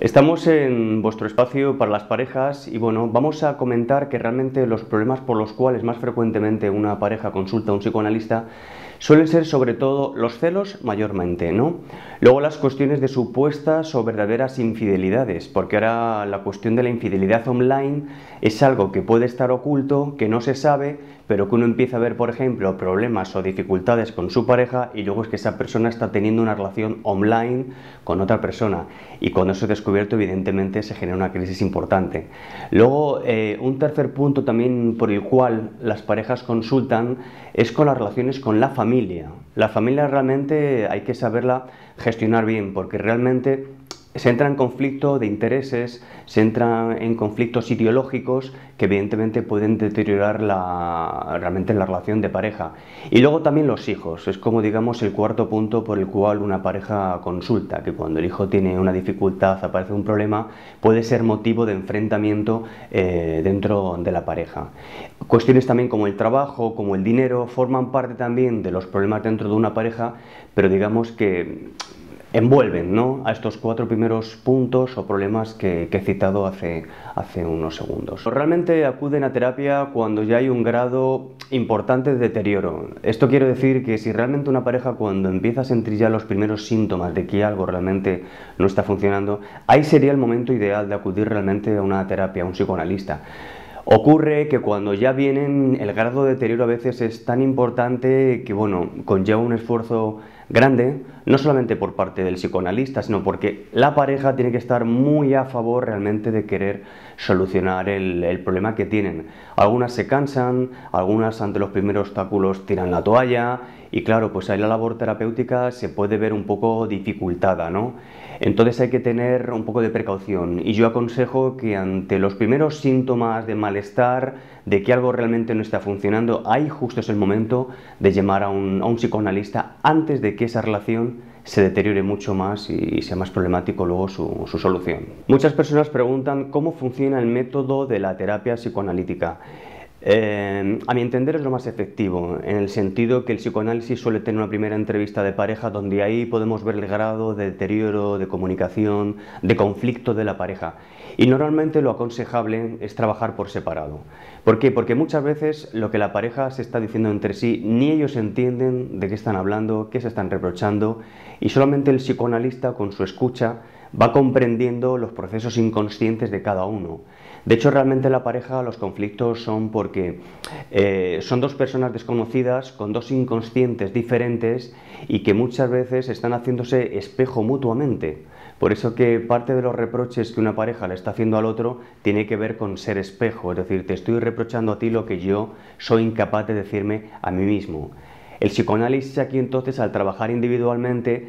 Estamos en vuestro espacio para las parejas y bueno, vamos a comentar que realmente los problemas por los cuales más frecuentemente una pareja consulta a un psicoanalista suelen ser sobre todo los celos mayormente, ¿no? Luego las cuestiones de supuestas o verdaderas infidelidades, porque ahora la cuestión de la infidelidad online es algo que puede estar oculto, que no se sabe, pero que uno empieza a ver, por ejemplo, problemas o dificultades con su pareja y luego es que esa persona está teniendo una relación online con otra persona y cuando eso es descubierto, evidentemente, se genera una crisis importante. Luego, un tercer punto también por el cual las parejas consultan es con las relaciones con la familia. La familia realmente hay que saberla gestionar bien porque realmente se entra en conflicto de intereses, se entra en conflictos ideológicos que evidentemente pueden deteriorar realmente la relación de pareja. Y luego también los hijos, es como digamos el cuarto punto por el cual una pareja consulta, que cuando el hijo tiene una dificultad, aparece un problema, puede ser motivo de enfrentamiento dentro de la pareja. Cuestiones también como el trabajo, como el dinero, forman parte también de los problemas dentro de una pareja, pero digamos que envuelven, ¿no?, a estos cuatro primeros puntos o problemas que he citado hace unos segundos. Realmente acuden a terapia cuando ya hay un grado importante de deterioro. Esto quiere decir que si realmente una pareja cuando empieza a sentir ya los primeros síntomas de que algo realmente no está funcionando, ahí sería el momento ideal de acudir realmente a una terapia, a un psicoanalista. Ocurre que cuando ya vienen, el grado de deterioro a veces es tan importante que, bueno, conlleva un esfuerzo grande, no solamente por parte del psicoanalista, sino porque la pareja tiene que estar muy a favor realmente de querer solucionar el problema que tienen. Algunas se cansan, algunas ante los primeros obstáculos tiran la toalla y claro, pues ahí la labor terapéutica se puede ver un poco dificultada, ¿no? Entonces hay que tener un poco de precaución y yo aconsejo que ante los primeros síntomas de malestar, de que algo realmente no está funcionando, ahí justo es el momento de llamar a un psicoanalista antes de que esa relación se deteriore mucho más y sea más problemático luego su solución. Muchas personas preguntan cómo funciona el método de la terapia psicoanalítica. A mi entender es lo más efectivo, en el sentido que el psicoanálisis suele tener una primera entrevista de pareja donde ahí podemos ver el grado de deterioro, de comunicación, de conflicto de la pareja. Y normalmente lo aconsejable es trabajar por separado. ¿Por qué? Porque muchas veces lo que la pareja se está diciendo entre sí, ni ellos entienden de qué están hablando, qué se están reprochando, y solamente el psicoanalista con su escucha va comprendiendo los procesos inconscientes de cada uno. De hecho, realmente la pareja, los conflictos son porque son dos personas desconocidas con dos inconscientes diferentes y que muchas veces están haciéndose espejo mutuamente. Por eso que parte de los reproches que una pareja le está haciendo al otro tiene que ver con ser espejo, es decir, te estoy reprochando a ti lo que yo soy incapaz de decirme a mí mismo. El psicoanálisis aquí entonces, al trabajar individualmente,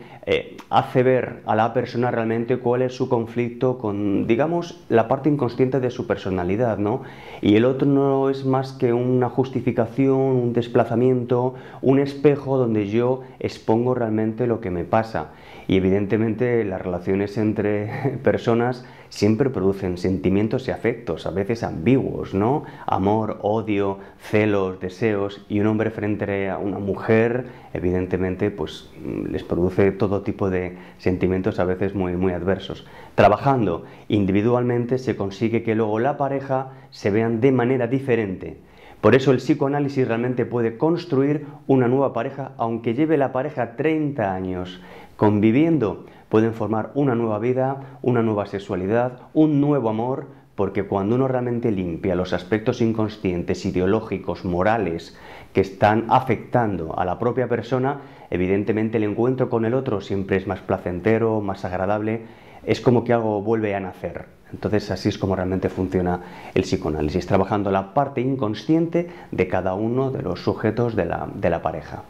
hace ver a la persona realmente cuál es su conflicto con, digamos, la parte inconsciente de su personalidad, ¿no? Y el otro no es más que una justificación, un desplazamiento, un espejo donde yo expongo realmente lo que me pasa. Y evidentemente las relaciones entre personas siempre producen sentimientos y afectos, a veces ambiguos, ¿no? Amor, odio, celos, deseos, y un hombre frente a una mujer, evidentemente, pues les produce todo tipo de sentimientos a veces muy, muy adversos. Trabajando individualmente se consigue que luego la pareja se vean de manera diferente. Por eso el psicoanálisis realmente puede construir una nueva pareja, aunque lleve la pareja 30 años conviviendo, pueden formar una nueva vida, una nueva sexualidad, un nuevo amor, porque cuando uno realmente limpia los aspectos inconscientes, ideológicos, morales, que están afectando a la propia persona, evidentemente el encuentro con el otro siempre es más placentero, más agradable, es como que algo vuelve a nacer. Entonces así es como realmente funciona el psicoanálisis, trabajando la parte inconsciente de cada uno de los sujetos de la pareja.